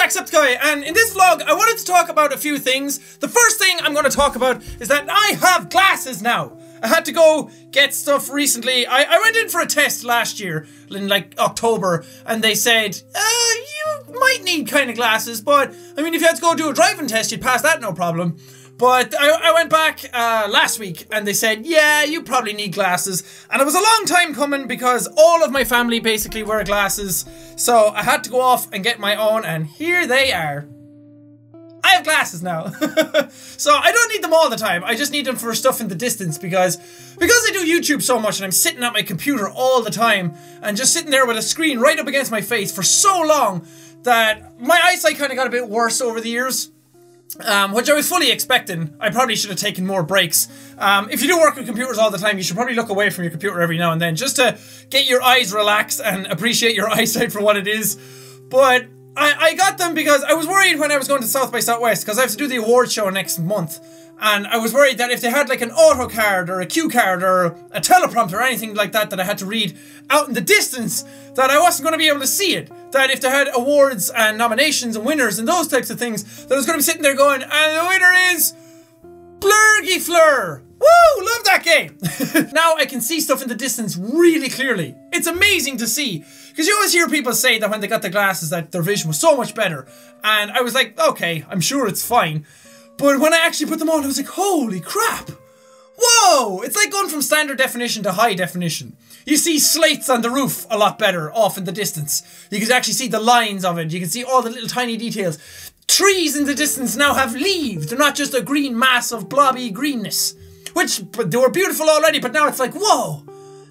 Jacksepticeye, and in this vlog I wanted to talk about a few things. The first thing I'm going to talk about is that I have glasses now. I had to go get stuff recently. I went in for a test last year in like October, and they said, you might need kind of glasses, but I mean if you had to go do a driving test you'd pass that no problem. But I went back last week and they said, yeah, you probably need glasses. And it was a long time coming because all of my family basically wear glasses. So I had to go off and get my own, and here they are. I have glasses now. So I don't need them all the time. I just need them for stuff in the distance because I do YouTube so much and I'm sitting at my computer all the time and just sitting there with a screen right up against my face for so long that my eyesight kind of got a bit worse over the years. Which I was fully expecting. I probably should have taken more breaks. If you do work with computers all the time, you should probably look away from your computer every now and then just to get your eyes relaxed and appreciate your eyesight for what it is. But I got them because I was worried when I was going to South by Southwest, because I have to do the award show next month. And I was worried that if they had like an auto card or a cue card or a teleprompter or anything like that that I had to read out in the distance, that I wasn't going to be able to see it. That if they had awards and nominations and winners and those types of things, that I was going to be sitting there going, and the winner is Blurgy Fleur! Woo! Love that game! Now I can see stuff in the distance really clearly. It's amazing to see. Because you always hear people say that when they got the glasses that their vision was so much better. And I was like, okay, I'm sure it's fine. But when I actually put them on, I was like, holy crap! Whoa! It's like going from standard definition to high definition. You see slates on the roof a lot better off in the distance. You can actually see the lines of it. You can see all the little tiny details. Trees in the distance now have leaves. They're not just a green mass of blobby greenness. Which, but they were beautiful already, but now it's like, whoa!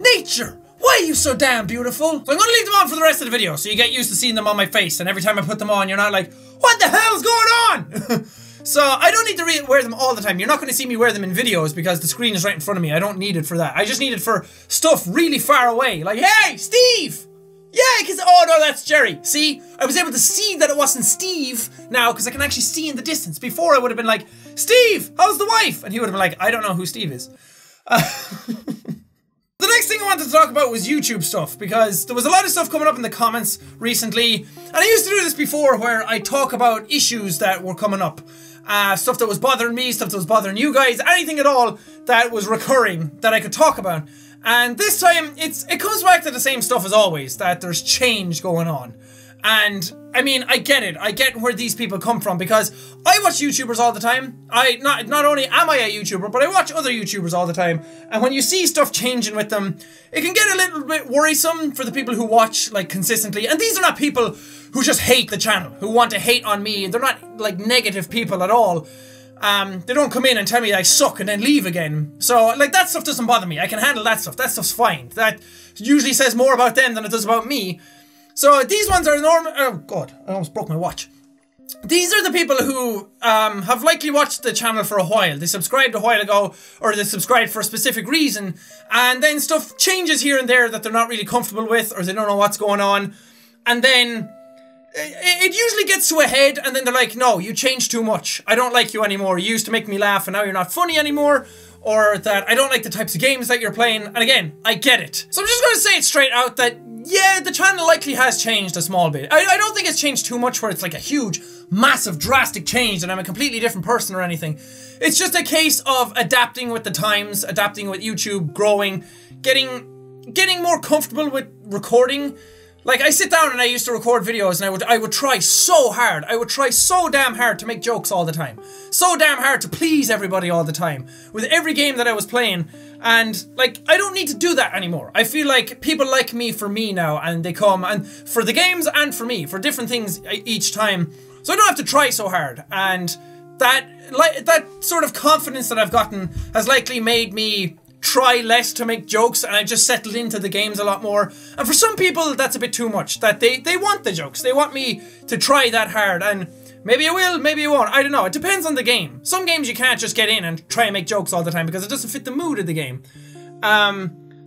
Nature! Why are you so damn beautiful? So I'm gonna leave them on for the rest of the video, so you get used to seeing them on my face, and every time I put them on, you're not like, what the hell's going on? So I don't need to wear them all the time. You're not going to see me wear them in videos because the screen is right in front of me. I don't need it for that. I just need it for stuff really far away. Like, hey, Steve! Yeah, because, oh no, that's Jerry. See, I was able to see that it wasn't Steve now because I can actually see in the distance. Before I would have been like, Steve, how's the wife? And he would have been like, I don't know who Steve is. The next thing I wanted to talk about was YouTube stuff, because there was a lot of stuff coming up in the comments recently. And I used to do this before where I talk about issues that were coming up. Stuff that was bothering me, stuff that was bothering you guys, anything at all that was recurring that I could talk about. And this time, it comes back to the same stuff as always, that there's change going on. And, I mean, I get it. I get where these people come from, because I watch YouTubers all the time. Not only am I a YouTuber, but I watch other YouTubers all the time. And when you see stuff changing with them, it can get a little bit worrisome for the people who watch, like, consistently. And these are not people who just hate the channel, who want to hate on me. They're not, like, negative people at all. They don't come in and tell me I suck and then leave again. So, like, that stuff doesn't bother me. I can handle that stuff. That stuff's fine. That usually says more about them than it does about me. So these ones are normal. Oh god, I almost broke my watch. These are the people who have likely watched the channel for a while. They subscribed a while ago, or they subscribed for a specific reason, and then stuff changes here and there that they're not really comfortable with, or they don't know what's going on, and then it usually gets to a head, and then they're like, no, you changed too much. I don't like you anymore. You used to make me laugh, and now you're not funny anymore. Or that I don't like the types of games that you're playing. And again, I get it. So I'm just going to say it straight out that, yeah, the channel likely has changed a small bit. I don't think it's changed too much where it's like a huge, massive, drastic change and I'm a completely different person or anything. It's just a case of adapting with the times, adapting with YouTube, growing, getting more comfortable with recording. Like, I sit down and I used to record videos and I would try so hard. I would try so damn hard to make jokes all the time. So damn hard to please everybody all the time. With every game that I was playing. And, like, I don't need to do that anymore. I feel like people like me for me now. And they come and for the games and for me. For different things each time. So I don't have to try so hard. And that sort of confidence that I've gotten has likely made me try less to make jokes, and I just settled into the games a lot more. And for some people that's a bit too much, that they want the jokes, they want me to try that hard, and maybe I will, maybe I won't, I don't know, it depends on the game. Some games you can't just get in and try and make jokes all the time because it doesn't fit the mood of the game.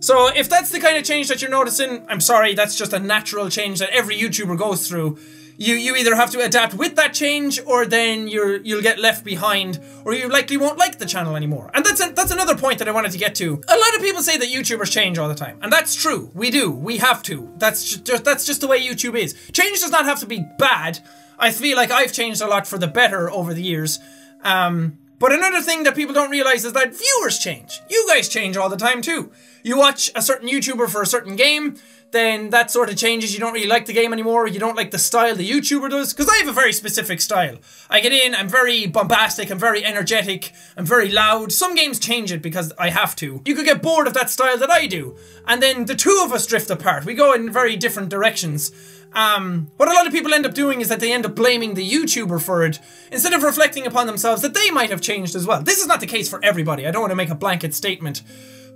So if that's the kind of change that you're noticing, I'm sorry, that's just a natural change that every YouTuber goes through. You either have to adapt with that change, or then you'll get left behind, or you likely won't like the channel anymore. And that's another point that I wanted to get to. A lot of people say that YouTubers change all the time, and that's true. We do. We have to. That's just the way YouTube is. Change does not have to be bad. I feel like I've changed a lot for the better over the years. But another thing that people don't realize is that viewers change. You guys change all the time too. You watch a certain YouTuber for a certain game, then that sort of changes. You don't really like the game anymore. You don't like the style the YouTuber does. Because I have a very specific style. I get in, I'm very bombastic, I'm very energetic, I'm very loud. Some games change it because I have to. You could get bored of that style that I do. And then the two of us drift apart. We go in very different directions. What a lot of people end up doing is that they end up blaming the YouTuber for it, instead of reflecting upon themselves that they might have changed as well. This is not the case for everybody. I don't want to make a blanket statement.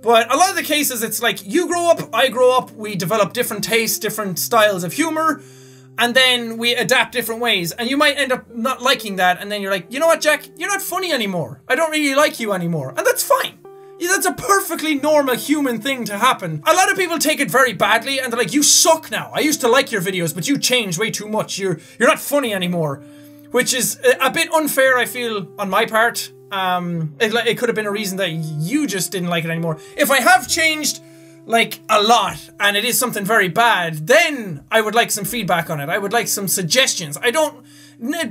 But a lot of the cases, it's like, you grow up, I grow up, we develop different tastes, different styles of humor, and then we adapt different ways. And you might end up not liking that, and then you're like, you know what, Jack? You're not funny anymore. I don't really like you anymore. And that's fine. Yeah, that's a perfectly normal human thing to happen. A lot of people take it very badly, and they're like, you suck now. I used to like your videos, but you changed way too much. You're not funny anymore. Which is a bit unfair, I feel, on my part. It could have been a reason that you just didn't like it anymore. If I have changed, like, a lot, and it is something very bad, then I would like some feedback on it. I would like some suggestions. I don't...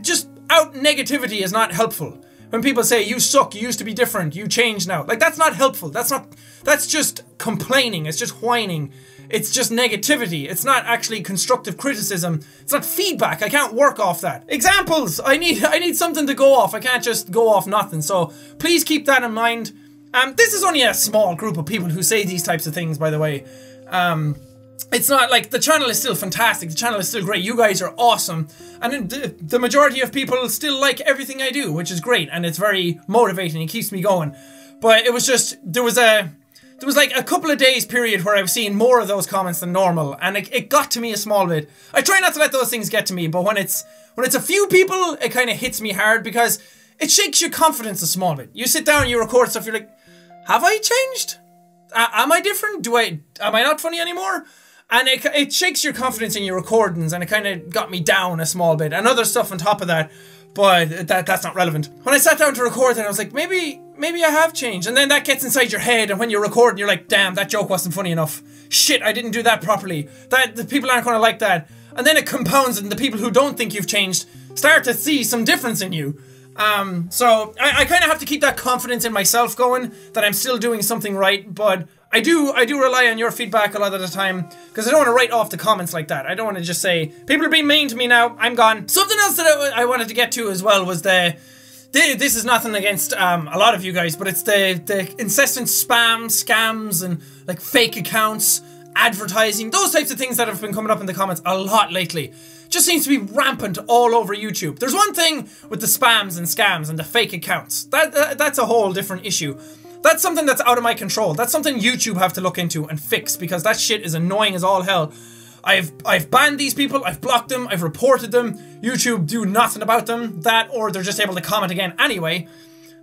just out negativity is not helpful. When people say, you suck, you used to be different, you change now. Like, that's not helpful. That's just complaining. It's just whining. It's just negativity. It's not actually constructive criticism. It's not feedback. I can't work off that. Examples! I need something to go off. I can't just go off nothing. So please keep that in mind. This is only a small group of people who say these types of things, by the way. It's not like, the channel is still fantastic. The channel is still great. You guys are awesome. And the majority of people still like everything I do, which is great. And it's very motivating. It keeps me going. But it was just, there was like a couple of days period where I was seeing more of those comments than normal, and it got to me a small bit. I try not to let those things get to me, but when it's a few people, it kind of hits me hard because it shakes your confidence a small bit. You sit down, you record stuff, you're like, have I changed? Am I different? Am I not funny anymore? And it shakes your confidence in your recordings, and it kind of got me down a small bit, and other stuff on top of that. But that's not relevant. When I sat down to record it, I was like, maybe I have changed. And then that gets inside your head, and when you're recording, you're like, damn, that joke wasn't funny enough. Shit, I didn't do that properly. The people aren't going to like that. And then it compounds, and the people who don't think you've changed start to see some difference in you. So I kind of have to keep that confidence in myself going, that I'm still doing something right, but I do rely on your feedback a lot of the time, because I don't want to write off the comments like that. I don't want to just say, people are being mean to me now, I'm gone. Something else that I wanted to get to as well was this is nothing against a lot of you guys, but it's the incessant spam, scams, and like fake accounts, advertising, those types of things that have been coming up in the comments a lot lately. Just seems to be rampant all over YouTube. There's one thing with the spams and scams and the fake accounts. That's a whole different issue. That's something that's out of my control. That's something YouTube have to look into and fix, because that shit is annoying as all hell. I've banned these people, I've blocked them, I've reported them. YouTube do nothing about them. That, or they're just able to comment again anyway.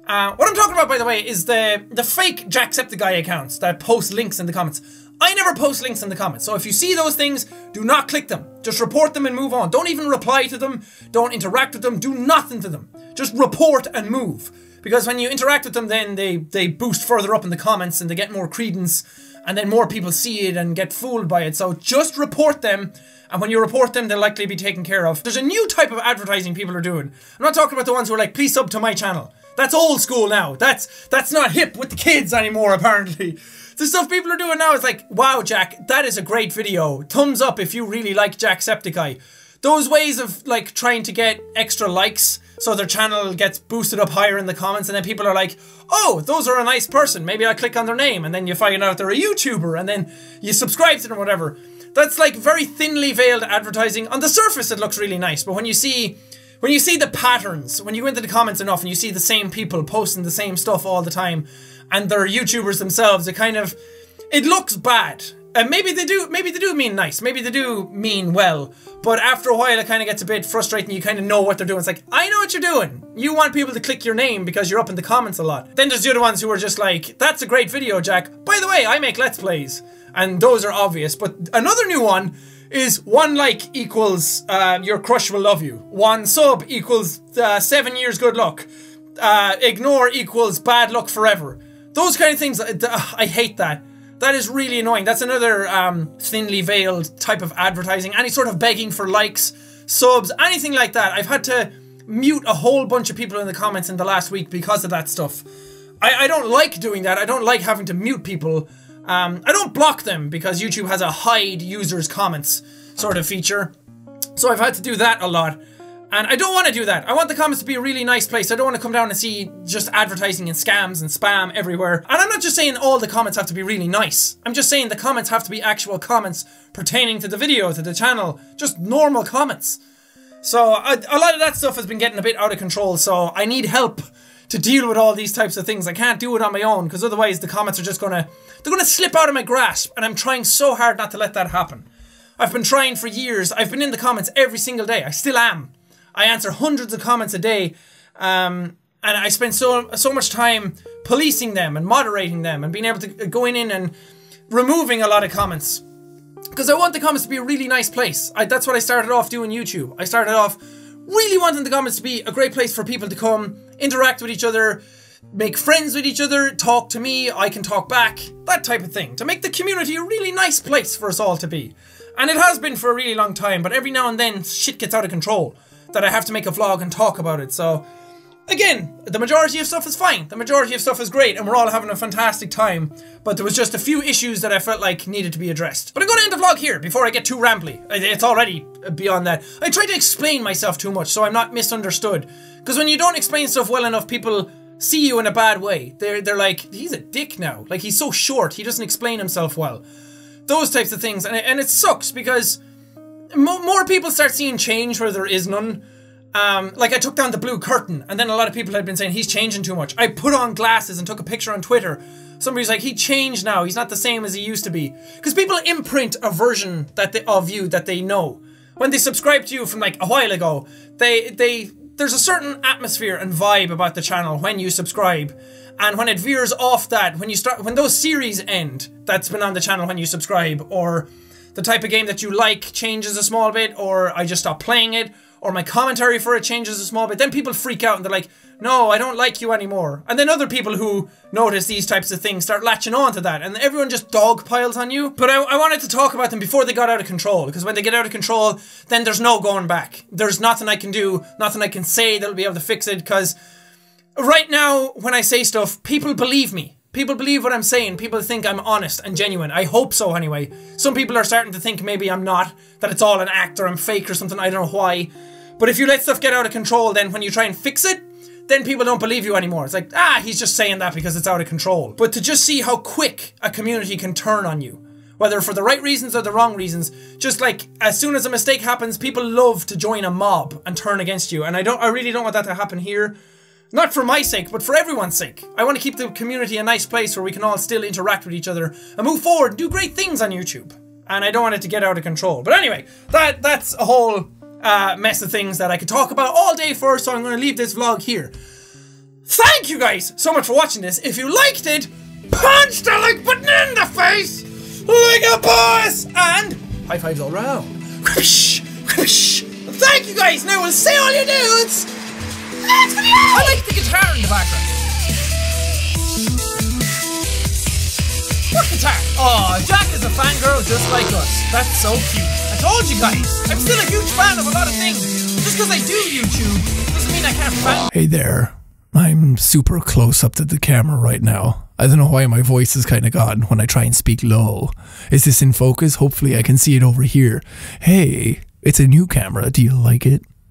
What I'm talking about, by the way, is the fake Jacksepticeye accounts that post links in the comments. I never post links in the comments, so if you see those things, do not click them. Just report them and move on. Don't even reply to them, don't interact with them, do nothing to them. Just report and move. Because when you interact with them, then they boost further up in the comments, and they get more credence, and then more people see it and get fooled by it. So just report them, and when you report them, they'll likely be taken care of. There's a new type of advertising people are doing. I'm not talking about the ones who are like, please sub to my channel. That's old school now. That's not hip with the kids anymore, apparently. The stuff people are doing now is like, wow, Jack, that is a great video. Thumbs up if you really like Jacksepticeye. Those ways of, like, trying to get extra likes, so their channel gets boosted up higher in the comments, and then people are like, oh, those are a nice person, maybe I'll click on their name, and then you find out they're a YouTuber, and then you subscribe to them or whatever. That's like very thinly veiled advertising. On the surface it looks really nice, but when you see the patterns, when you go into the comments enough and you see the same people posting the same stuff all the time, and they're YouTubers themselves, it looks bad. And maybe they do mean nice, maybe they do mean well, but after a while it kind of gets a bit frustrating. You kind of know what they're doing. It's like, I know what you're doing. You want people to click your name because you're up in the comments a lot. Then there's the other ones who are just like, that's a great video, Jack. By the way, I make Let's Plays. And those are obvious, but another new one is one like equals your crush will love you. One sub equals 7 years good luck. Ignore equals bad luck forever. Those kind of things, I hate that. That is really annoying. That's another thinly veiled type of advertising. Any sort of begging for likes, subs, anything like that. I've had to mute a whole bunch of people in the comments in the last week because of that stuff. I don't like doing that. I don't like having to mute people. I don't block them because YouTube has a hide users' comments sort of feature. So I've had to do that a lot. And I don't want to do that. I want the comments to be a really nice place. I don't want to come down and see just advertising and scams and spam everywhere. And I'm not just saying all the comments have to be really nice. I'm just saying the comments have to be actual comments pertaining to the video, to the channel. Just normal comments. So a lot of that stuff has been getting a bit out of control. So I need help to deal with all these types of things. I can't do it on my own because otherwise the comments are just going to... they're going to slip out of my grasp. And I'm trying so hard not to let that happen. I've been trying for years. I've been in the comments every single day. I still am. I answer hundreds of comments a day, and I spend so much time policing them and moderating them and being able to go in and removing a lot of comments. Because I want the comments to be a really nice place. That's what I started off doing YouTube. I started off really wanting the comments to be a great place for people to come, interact with each other, make friends with each other, talk to me, I can talk back, that type of thing. To make the community a really nice place for us all to be. And it has been for a really long time, but every now and then shit gets out of control. That I have to make a vlog and talk about it. So again, the majority of stuff is fine. The majority of stuff is great and we're all having a fantastic time. But there was just a few issues that I felt like needed to be addressed. But I'm going to end the vlog here before I get too rambly. It's already beyond that. I try to explain myself too much so I'm not misunderstood. Because when you don't explain stuff well enough, people see you in a bad way. They're like, he's a dick now. Like he's so short, he doesn't explain himself well. Those types of things. And it sucks because... more people start seeing change where there is none. Like I took down the blue curtain and then a lot of people had been saying he's changing too much. I put on glasses and took a picture on Twitter. Somebody's like, he changed now. He's not the same as he used to be. Because people imprint a version that of you that they know. When they subscribe to you from like a while ago, there's a certain atmosphere and vibe about the channel when you subscribe. And when it veers off that, when those series end that's been on the channel when you subscribe, or the type of game that you like changes a small bit, or I just stop playing it, or my commentary for it changes a small bit, then people freak out and they're like, no, I don't like you anymore. And then other people who notice these types of things start latching on to that, and everyone just dog piles on you. But I wanted to talk about them before they got out of control, because when they get out of control, then there's no going back. There's nothing I can do, nothing I can say that'll be able to fix it, because right now, when I say stuff, people believe me. People believe what I'm saying. People think I'm honest and genuine. I hope so anyway. Some people are starting to think maybe I'm not, that it's all an act or I'm fake or something. I don't know why. But if you let stuff get out of control, then when you try and fix it, then people don't believe you anymore. It's like, ah, he's just saying that because it's out of control. But to just see how quick a community can turn on you, whether for the right reasons or the wrong reasons, just like as soon as a mistake happens, people love to join a mob and turn against you. And I really don't want that to happen here. Not for my sake, but for everyone's sake. I want to keep the community a nice place where we can all still interact with each other and move forward and do great things on YouTube. And I don't want it to get out of control. But anyway, that's a whole mess of things that I could talk about all day for, so I'm going to leave this vlog here. Thank you guys so much for watching this. If you liked it, punch the like button in the face like a boss! And high fives all around. Whoosh, whoosh. Thank you guys, now we'll see all you dudes! I like the guitar in the background. What guitar? Oh, Jack is a fangirl just like us. That's so cute. I told you guys, I'm still a huge fan of a lot of things. Just because I do YouTube doesn't mean I can't fan. Hey there. I'm super close up to the camera right now. I don't know why my voice is kind of gone when I try and speak low. Is this in focus? Hopefully I can see it over here. Hey, it's a new camera. Do you like it?